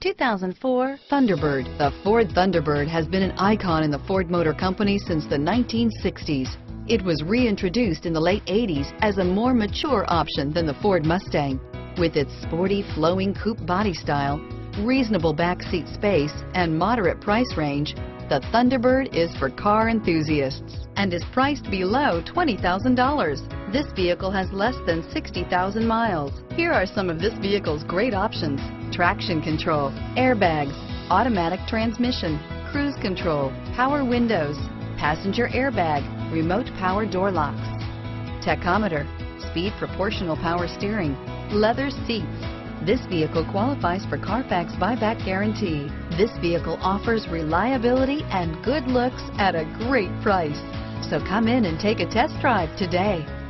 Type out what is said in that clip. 2004 Thunderbird. The Ford Thunderbird has been an icon in the Ford Motor Company since the 1960s. It was reintroduced in the late 80s as a more mature option than the Ford Mustang. With its sporty, flowing coupe body style, reasonable backseat space, and moderate price range, the Thunderbird is for car enthusiasts and is priced below $20,000. This vehicle has less than 60,000 miles. Here are some of this vehicle's great options: traction control, airbags, automatic transmission, cruise control, power windows, passenger airbag, remote power door locks, tachometer, speed proportional power steering, leather seats. This vehicle qualifies for Carfax buyback guarantee. This vehicle offers reliability and good looks at a great price. So come in and take a test drive today.